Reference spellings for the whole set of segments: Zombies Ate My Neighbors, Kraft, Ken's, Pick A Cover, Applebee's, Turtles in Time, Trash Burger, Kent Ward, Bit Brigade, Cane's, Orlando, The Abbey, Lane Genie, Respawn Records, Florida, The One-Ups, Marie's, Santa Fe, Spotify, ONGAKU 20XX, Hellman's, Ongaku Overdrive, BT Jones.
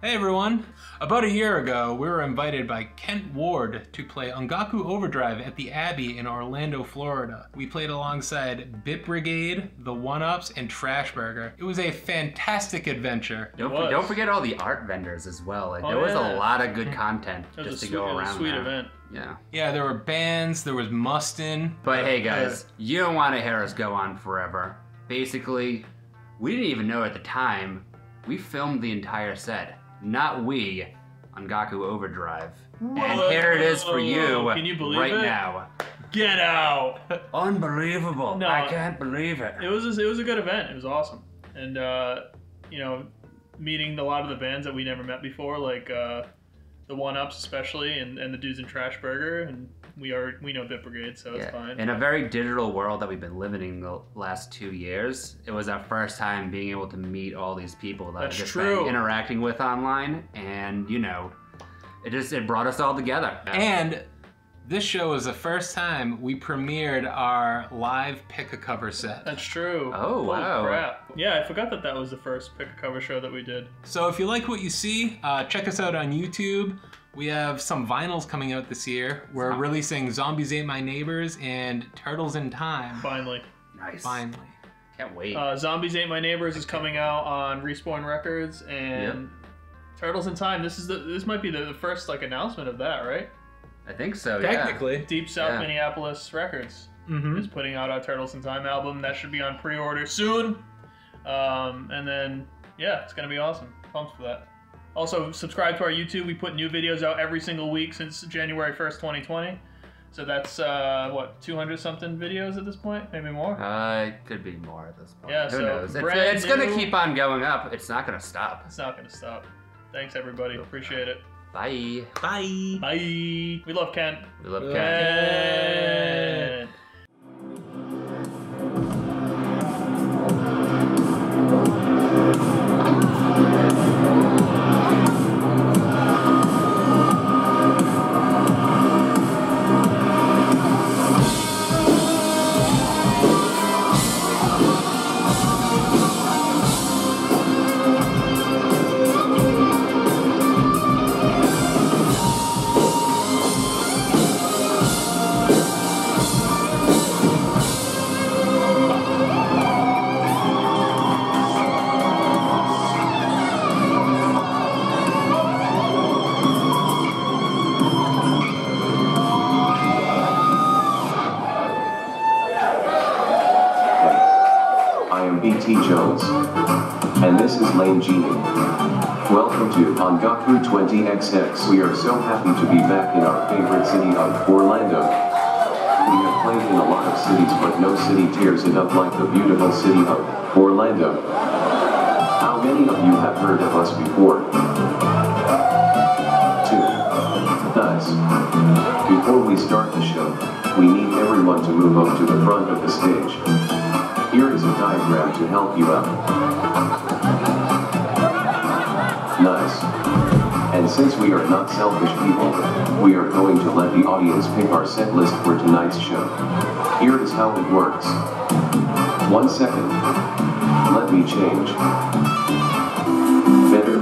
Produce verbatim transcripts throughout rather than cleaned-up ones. Hey everyone! About a year ago, we were invited by Kent Ward to play Ongaku Overdrive at the Abbey in Orlando, Florida. We played alongside Bit Brigade, The One-Ups, and Trash Burger. It was a fantastic adventure. Don't, for, don't forget all the art vendors as well. Like, oh, there was yeah. a lot of good content just to sweet, go around. It was a sweet now. event. Yeah. Yeah, there were bands, there was Mustin. But uh, hey guys, uh, you don't want to hear us go on forever. Basically, we didn't even know at the time, we filmed the entire set. Not we, Ongaku Overdrive. Whoa. And here it is for you, Can you believe right it? now. Get out! Unbelievable! No, I can't believe it. It was a, it was a good event. It was awesome, and uh, you know, meeting a lot of the bands that we never met before, like uh, the One-Ups especially, and, and the dudes in Trash Burger, and we are we know Bit Brigade, so yeah. it's fine. In a very digital world that we've been living in the last two years, it was our first time being able to meet all these people that That's I've just true. been interacting with online, and you know, it just it brought us all together. And this show was the first time we premiered our live Pick A Cover set. That's true. Oh, wow. Holy crap. Yeah, I forgot that that was the first Pick A Cover show that we did. So if you like what you see, uh, check us out on YouTube. We have some vinyls coming out this year. We're Stop. releasing Zombies Ate My Neighbors and Turtles in Time. Finally. Nice. Finally. Can't wait. Uh, Zombies Ate My Neighbors okay. is coming out on Respawn Records, and yep. Turtles in Time. This is the this might be the, the first like announcement of that, right? I think so, Technically. yeah. Deep South yeah. Minneapolis Records mm-hmm. is putting out our Turtles in Time album. That should be on pre-order soon. Um, and then, yeah, it's going to be awesome. Pumped for that. Also, subscribe to our YouTube. We put new videos out every single week since January first, twenty twenty. So that's, uh, what, two hundred something videos at this point? Maybe more? Uh, it could be more at this point. Yeah, Who so knows? It's, it's going to keep on going up. It's not going to stop. It's not going to stop. Thanks, everybody. Appreciate it. Bye. Bye. Bye. We love Kent. We love Kent. Kent. And this is Lane Genie. Welcome to Ongaku twenty X X. We are so happy to be back in our favorite city of Orlando. We have played in a lot of cities, but no city tears it up like the beautiful city of Orlando. How many of you have heard of us before? Two. Nice. Before we start the show, we need everyone to move up to the front of the stage. Here is a diagram to help you out. Nice. And since we are not selfish people, we are going to let the audience pick our set list for tonight's show. Here is how it works. One second. Let me change. Better.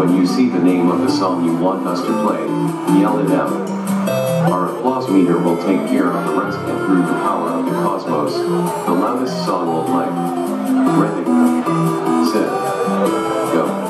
When you see the name of the song you want us to play, yell it out. Our applause meter will take care of the rest, and through the power of the cosmos, the loudest song will play. Ready, set, go.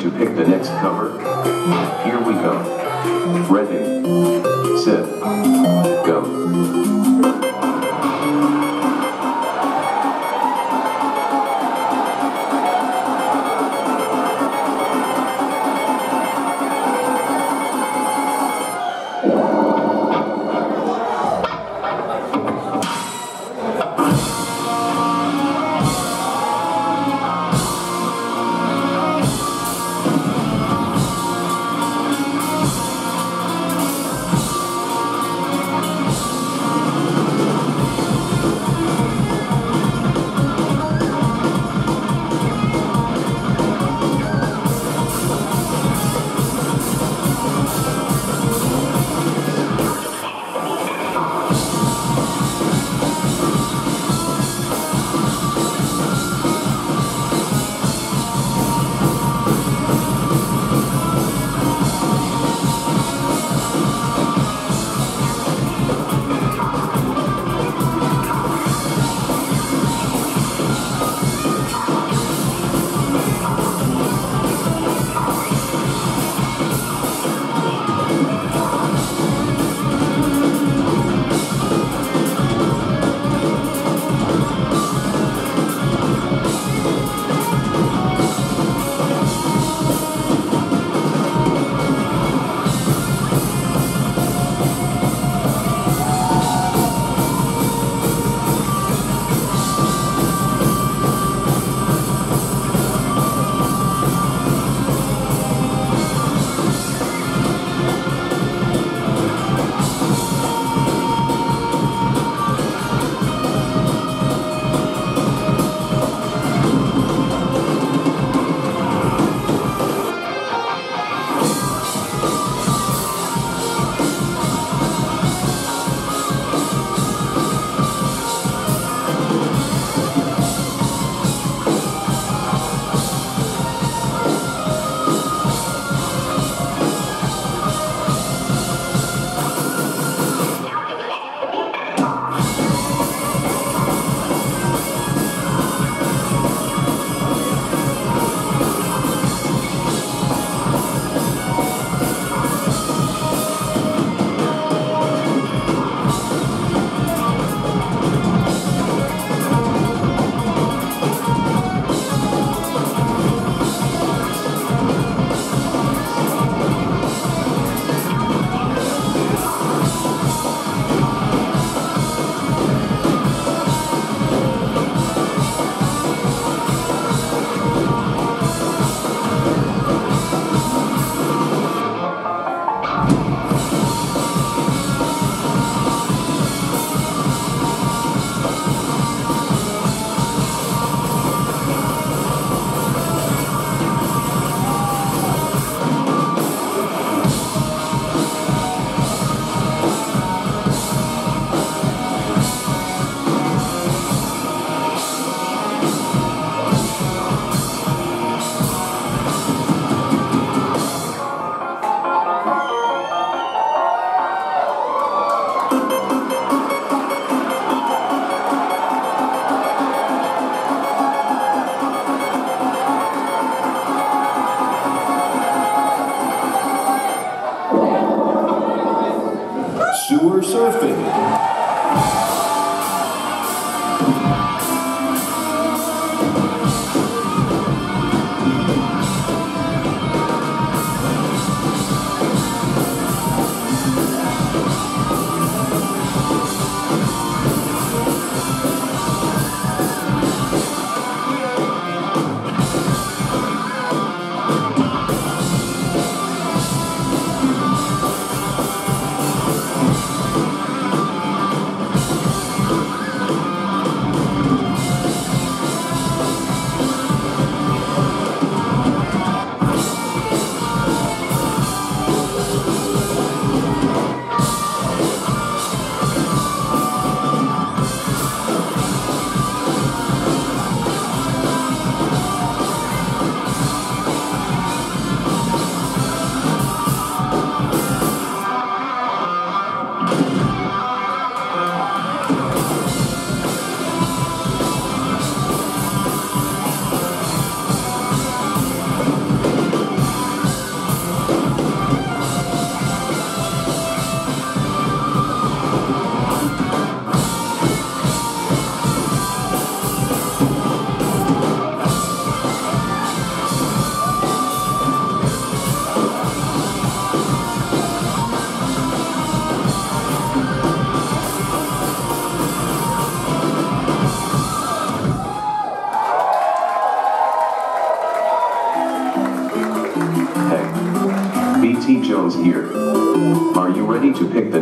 to pick the next cover. Here we go. Ready, set, go.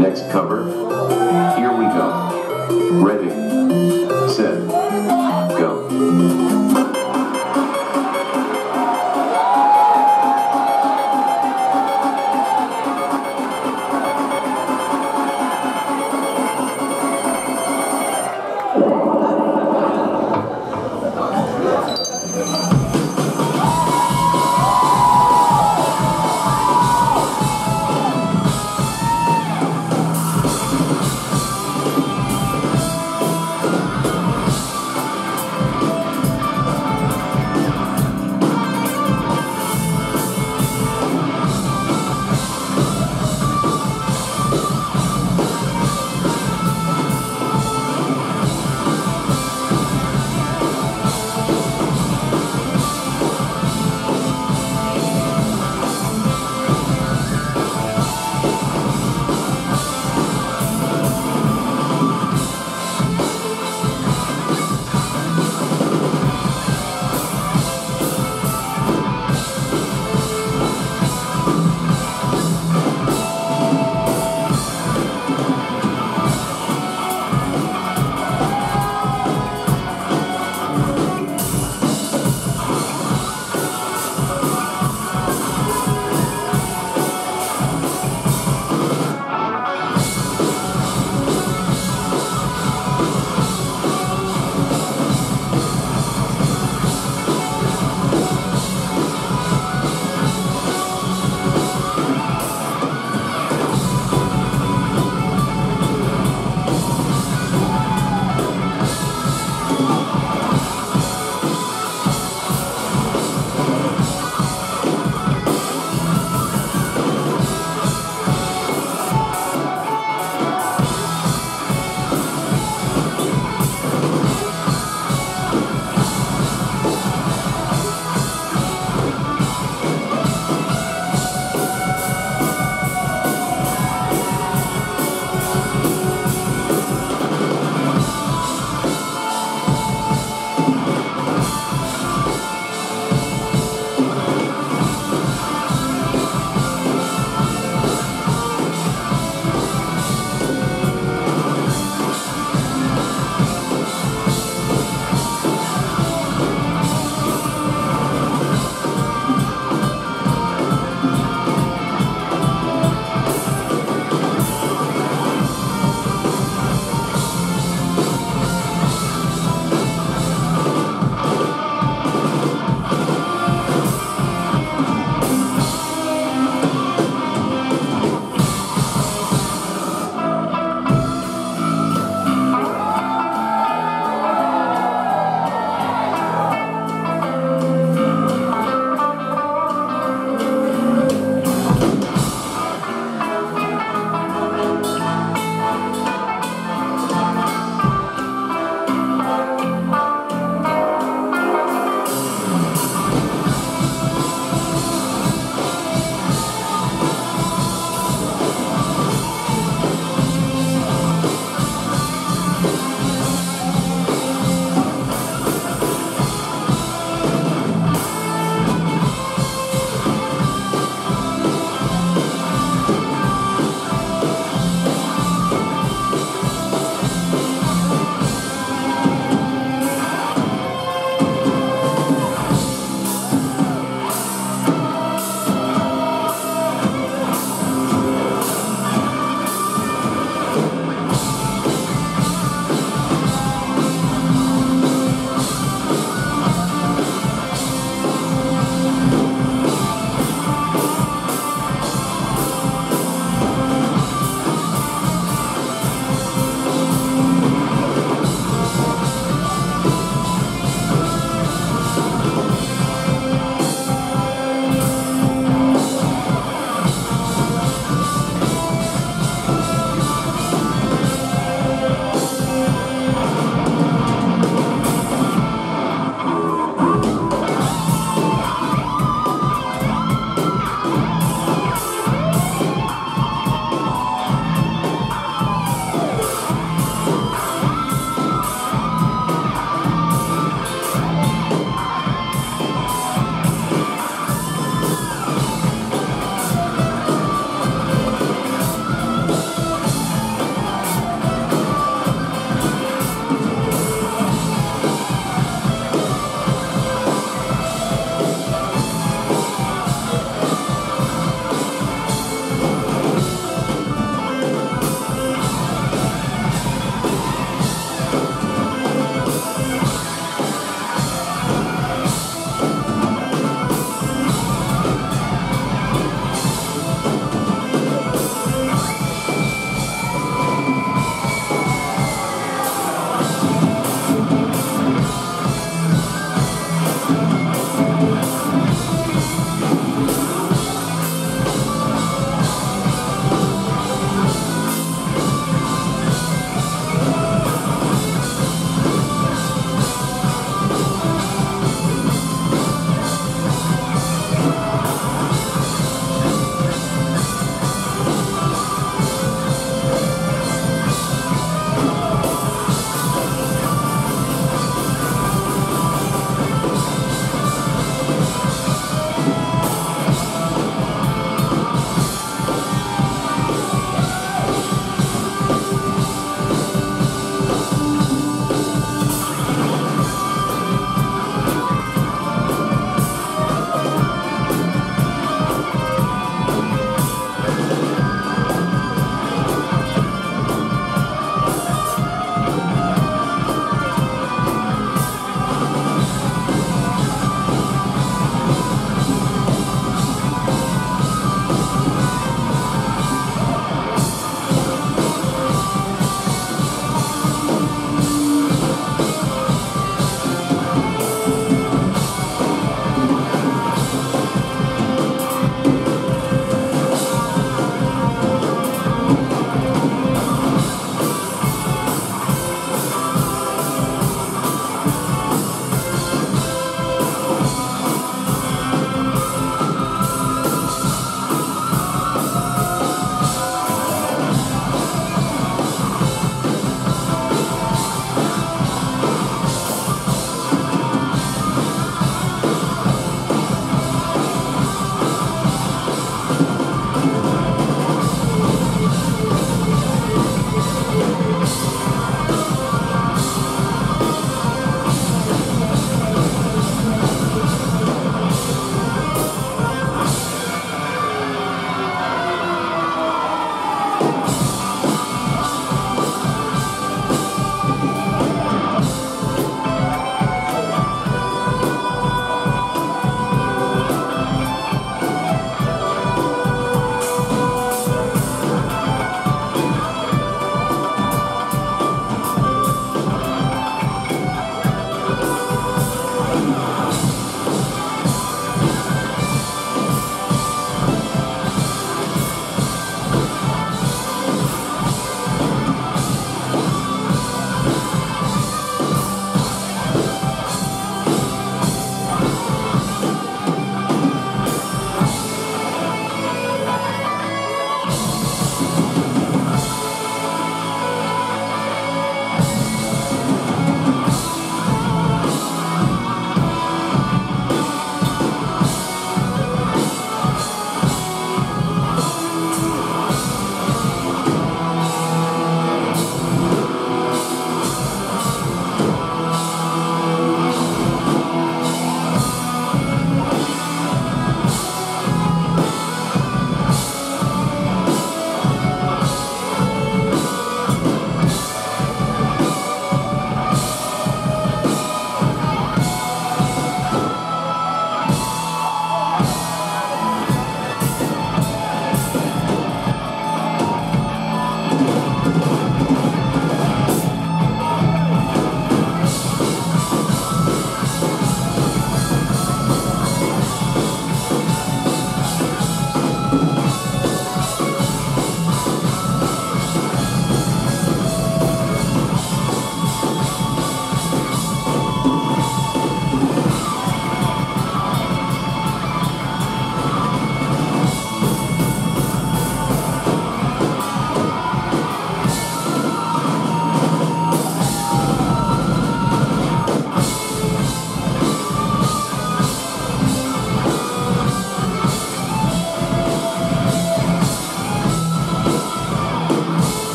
the next cover. Here we go. Ready, set, go.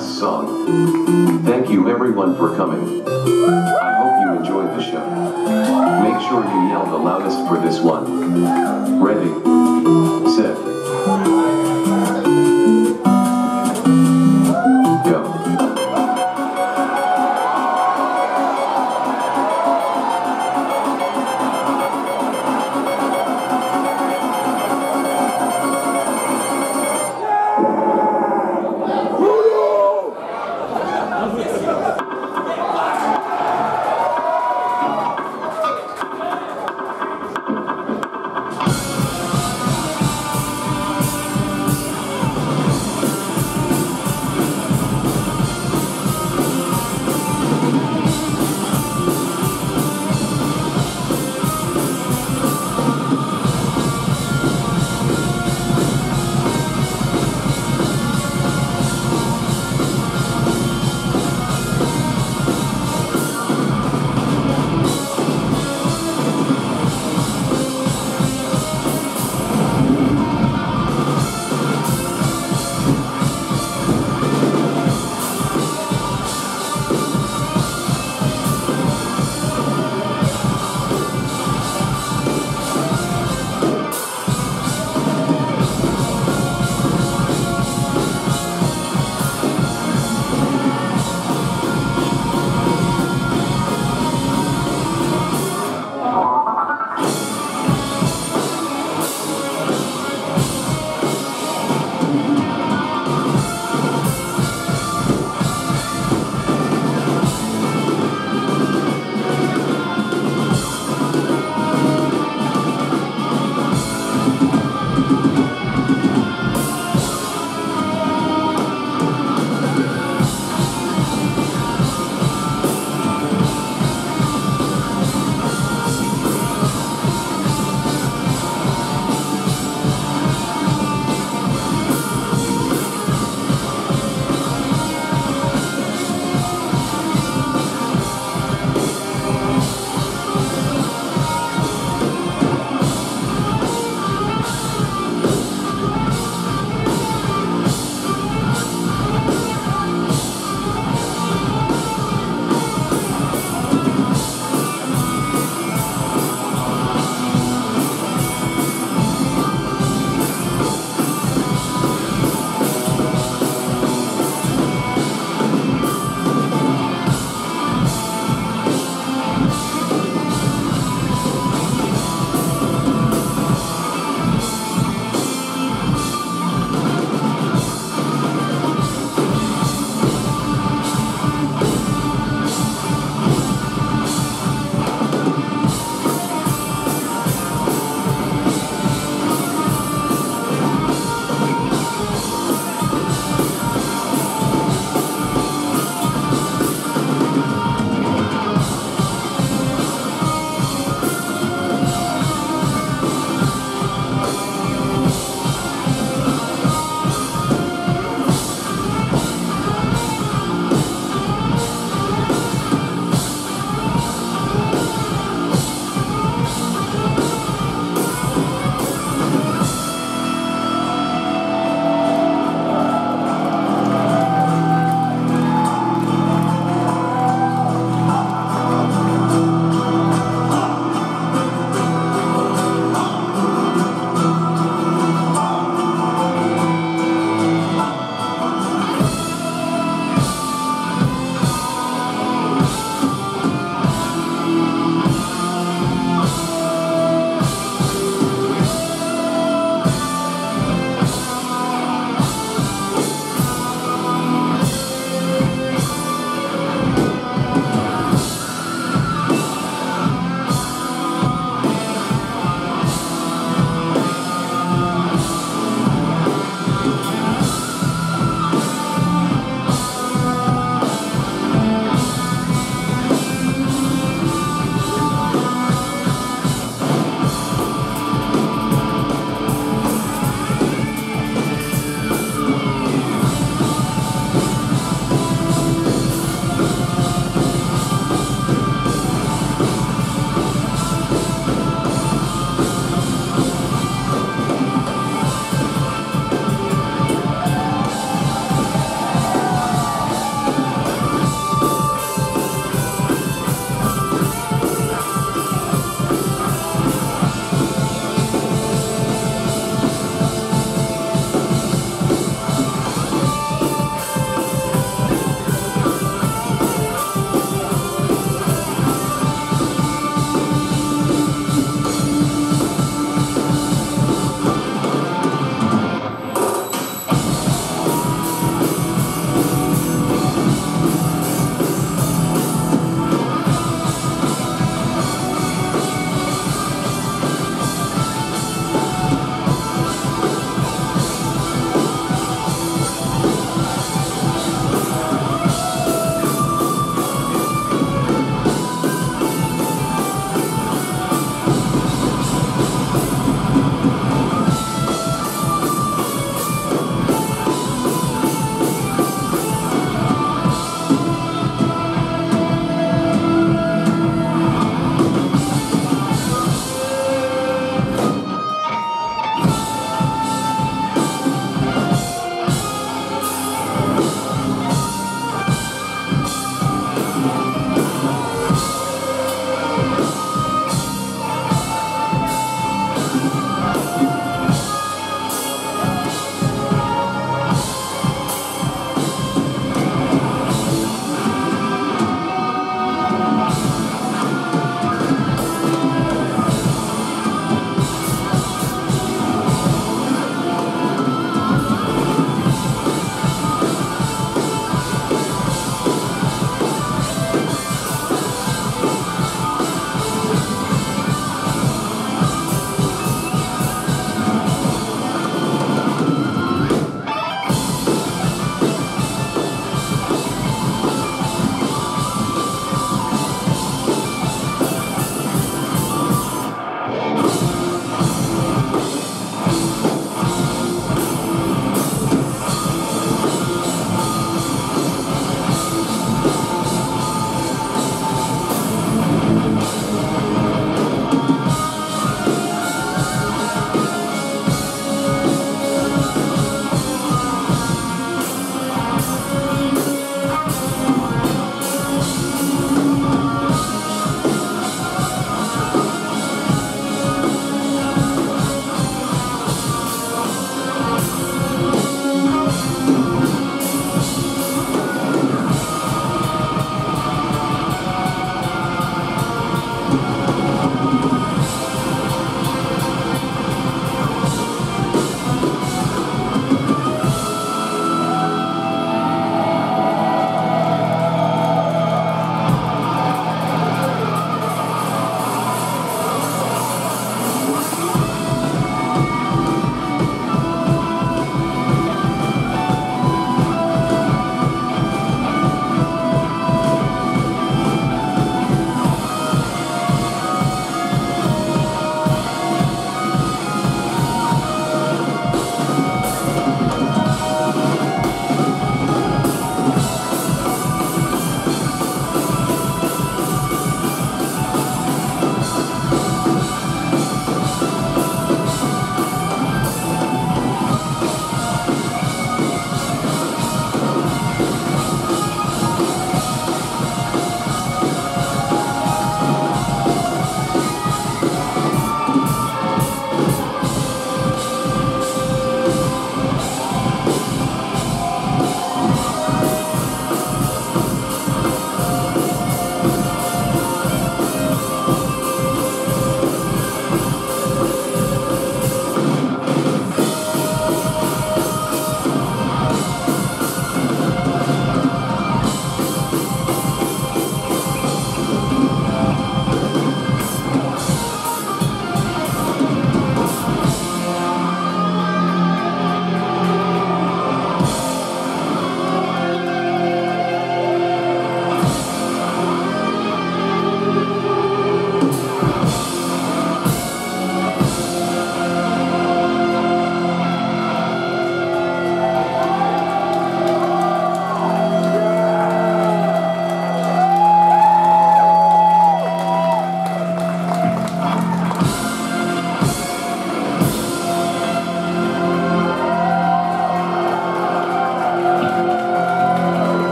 last song. Thank you everyone for coming. I hope you enjoyed the show. Make sure you yell the loudest for this one. Ready, set, go.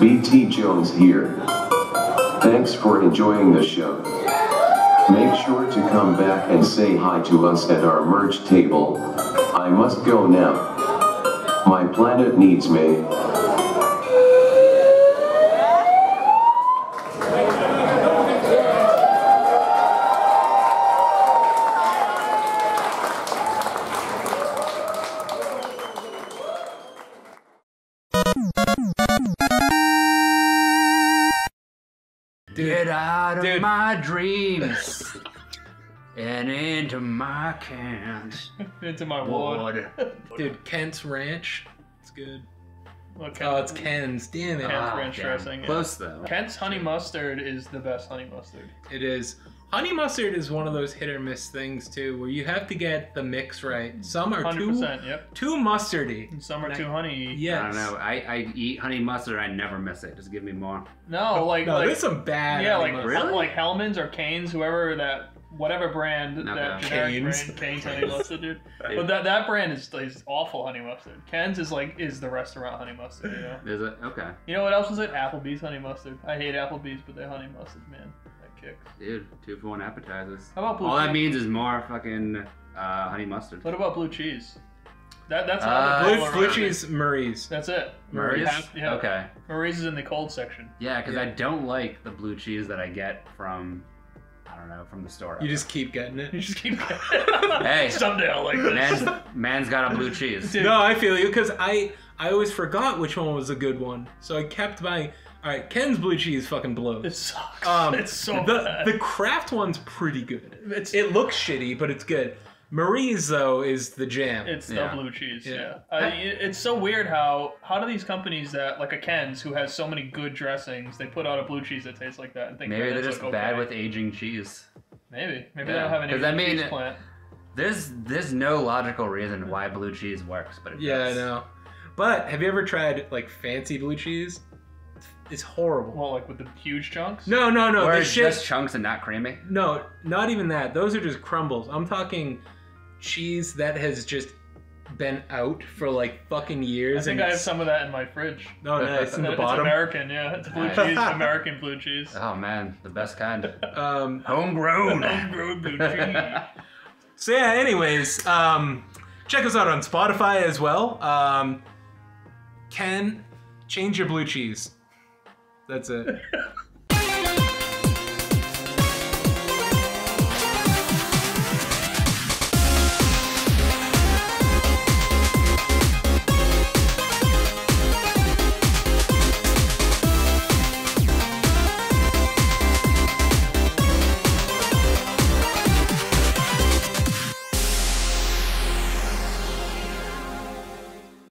B T Jones here. Thanks for enjoying the show. Make sure to come back and say hi to us at our merch table. I must go now. My planet needs me. Get out of Dude. my dreams and into my Kent. Into my ward. Dude, Kent's Ranch. It's good. Well, Kent, oh, it's Ken's. Damn it. Kent's ah, Ranch dressing. Yeah. Close though. Kent's Honey Mustard is the best honey mustard. It is. Honey mustard is one of those hit or miss things too, where you have to get the mix right. Some are too, yep. too mustardy. And some are and too I, honey. Yes. I don't know. I, I eat honey mustard. I never miss it. Just give me more. No, like no, like, there's some bad. Yeah, like mustard. Really, like Hellman's or Cane's, whoever that, whatever brand Not that generic Cane's. brand, Cane's honey mustard, dude. Yeah. But that that brand is, is awful honey mustard. Ken's is like is the restaurant honey mustard. You know? Is it okay? You know what else is it? Applebee's honey mustard. I hate Applebee's, but their honey mustard, man. Dude, two for one appetizers. How about blue All cheese? that means is more fucking uh, honey mustard. What about blue cheese? That that's uh, blue, blue cheese Marie's. That's it. Marie's. Yeah. Okay. Marie's is in the cold section. Yeah, because yeah. I don't like the blue cheese that I get from, I don't know, from the store. You just keep getting it. You just keep getting it. Hey, someday I'll like this. Man's, man's got a blue cheese. Dude. No, I feel you because I I always forgot which one was a good one, so I kept buying. All right, Ken's blue cheese fucking blows. It sucks. Um, it's so the, bad. The Kraft one's pretty good. It's, it looks shitty, but it's good. Marie's, though, is the jam. It's yeah. the blue cheese, yeah. yeah. I, it's so weird how, how do these companies that, like a Ken's, who has so many good dressings, they put out a blue cheese that tastes like that. And think Maybe they're just like, bad okay. with aging cheese. Maybe. Maybe yeah. they don't have an aging I mean, cheese plant. There's, there's no logical reason why blue cheese works, but it yeah, does. Yeah, I know. But have you ever tried, like, fancy blue cheese? It's horrible. Well, like with the huge chunks? No, no, no. Or shit... just chunks and not creamy? No, not even that. Those are just crumbles. I'm talking cheese that has just been out for like fucking years. I think and I have some of that in my fridge. No, no, it's in the bottom. It's American, yeah. It's blue cheese, American blue cheese. Oh man, the best kind. Um, Homegrown. Homegrown blue cheese. So yeah, anyways, um, check us out on Spotify as well. Um, Ken, change your blue cheese. That's it.